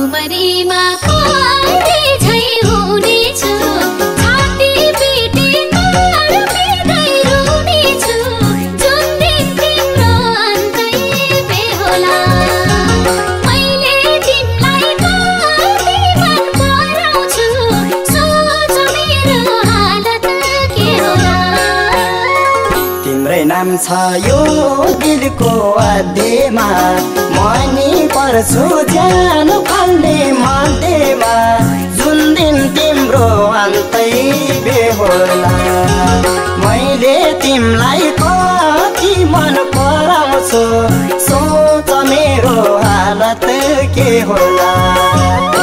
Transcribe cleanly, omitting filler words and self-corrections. उमरीमा कान्ति झै हुनेछु छाती पिटेको रुपिदै रुनेछु जुन दिन तिम्रो अन्तै बेहोला मैले तिमीलाई कति मन पराउँछु सोच मेरो हालत के होला तिम्रै नाम छ यो दिलको आधेमा मनी पर्छु जानु भन्ने मध्येमा जुन दिन तिम्रो अन्तै बेहोला मैले तिमीलाई कति मन पराउँछु सोच मेरो हालत के होला।